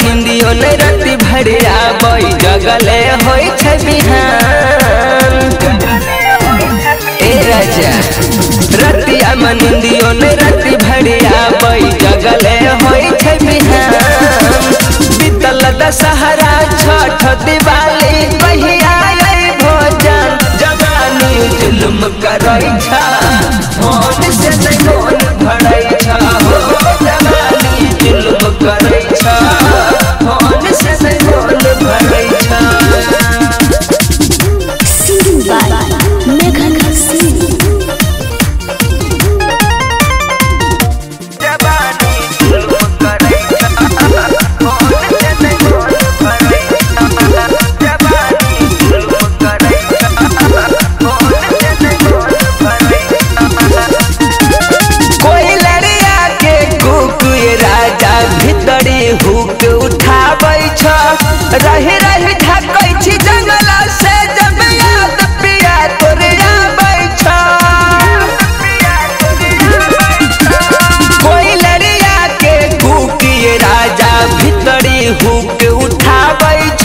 निंदियों ने रति भरे आबई जगले होई छे बिहान ए राजा रति अमन निंदियों ने रति भरे आबई जगले होई छे बिहान बीतल दशहरा छठ दिवाली कहिया आई भोजन जगानी जुल्म करई छा मोन से नै मोन भड़ई छा हो जगानी जुल्म करई छा हुक उठावै छ रहि रहि धकै छी जंगल से जब याद पिया तोरे आबै छ कोई लड़िया के कुकिए राजा भितरी हुक उठावै छ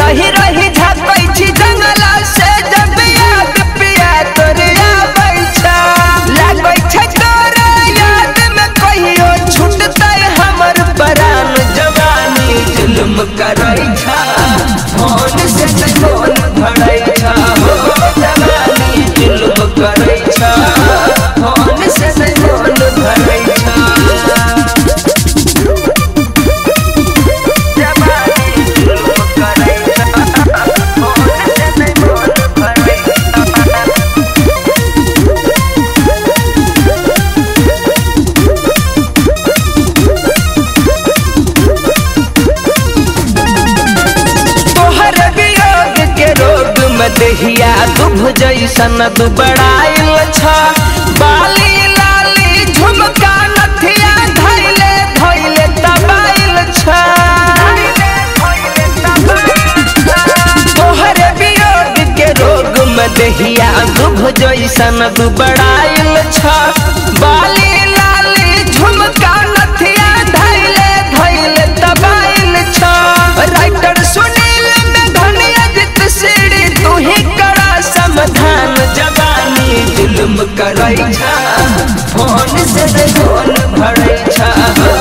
रहि रहि धकै छी जंगल से जब याद पिया तोरे आबै छ लागै छ तोरे याद में कहियो छुटतै हमर परा जुल्म करई छा मोन से नै मोन भड़ई छा हो जवानी जुल्म करई छा मोन से नै मोन भड़ई छा जवानी जुल्म करई छा मोन से नै मोन भड़ई देहिया दुभ जैसन दुबड़ाइल छ बाली लाली झुमका नथिया धैले धैले तबाइल छ तोहर वियोग के रोग में देहिया दुभ जैसन दुबड़ाइल छ बाली लाली झुमका नथिया धैले धैले तबाइल छ राइटर सुनील मेघनियत सिरी ही करा समाधान जवानी जुल्म करई छा फोन से नै फोन भड़ई छा।